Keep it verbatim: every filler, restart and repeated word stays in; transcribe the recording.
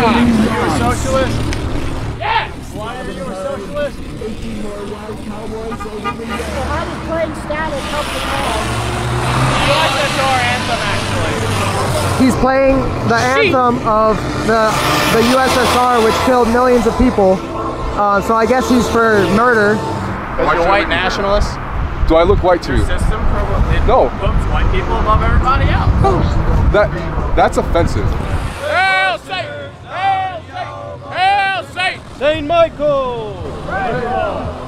you a socialist? Yes! Why are you a socialist? So how does playing static help the cause? We like this our anthem, actually. He's playing the anthem of the, the U S S R, which killed millions of people. Uh, so I guess he's for murder. Are you a white nationalist? Do I look white to you? System for what they no. Votes white people above everybody else. No. That, that's offensive. Hail Satan! Hail Satan! Hail Satan! Saint Michael! Praise God!